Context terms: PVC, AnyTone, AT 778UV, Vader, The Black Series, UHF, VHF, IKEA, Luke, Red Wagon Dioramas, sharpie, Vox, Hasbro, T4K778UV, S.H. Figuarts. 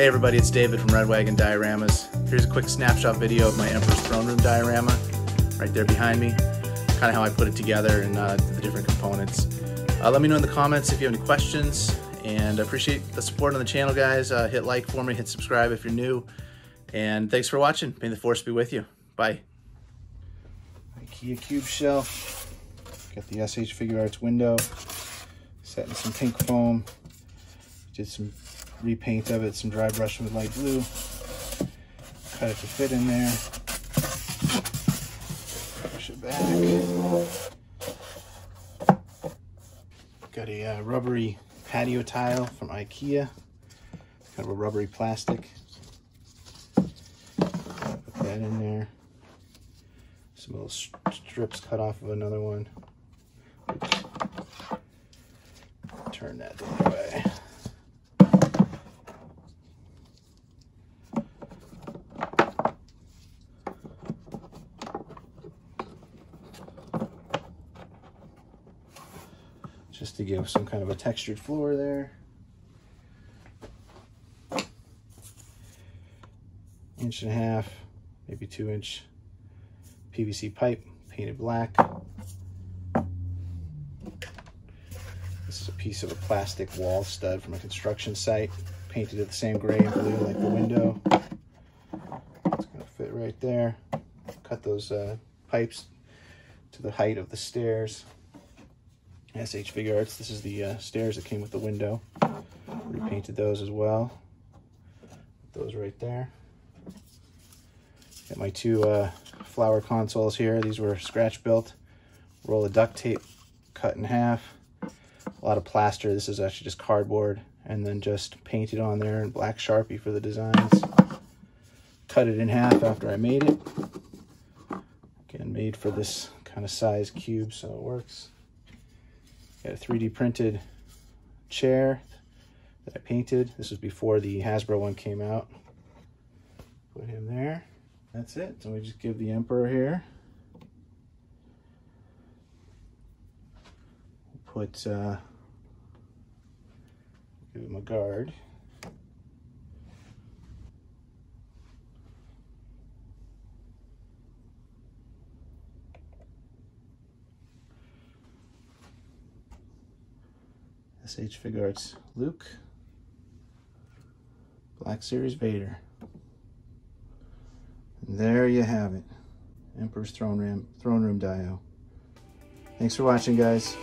Hey everybody, it's David from Red Wagon Dioramas. Here's a quick snapshot video of my Emperor's Throne Room diorama, right there behind me. Kind of how I put it together and the different components. Let me know in the comments if you have any questions, and I appreciate the support on the channel, guys. Hit like for me, hit subscribe if you're new, and thanks for watching. May the force be with you. Bye. IKEA cube shelf. Got the S.H. Figuarts window. Set in some pink foam. Did some repaint of it, some dry brushing with light blue. Cut it to fit in there. Push it back. Got a rubbery patio tile from IKEA. Kind of a rubbery plastic. Put that in there. Some little strips cut off of another one. Turn that the other way. Just to give some kind of a textured floor there. Inch and a half, maybe 2 inch PVC pipe, painted black. This is a piece of a plastic wall stud from a construction site, painted at the same gray and blue like the window. It's gonna fit right there. Cut those pipes to the height of the stairs. S.H. Figuarts, this is the stairs that came with the window. Repainted those as well. Put those right there. Got my two flower consoles here. These were scratch built. Roll of duct tape, cut in half. A lot of plaster. This is actually just cardboard. And then just painted on there in black Sharpie for the designs. Cut it in half after I made it. Again, made for this kind of size cube, so it works. Got a 3D printed chair that I painted. This was before the Hasbro one came out. Put him there. That's it. So we just give the Emperor here. We'll put, give him a guard. S.H. Figuarts Luke, Black Series Vader. And there you have it, Emperor's Throne Room Dio. Thanks for watching, guys.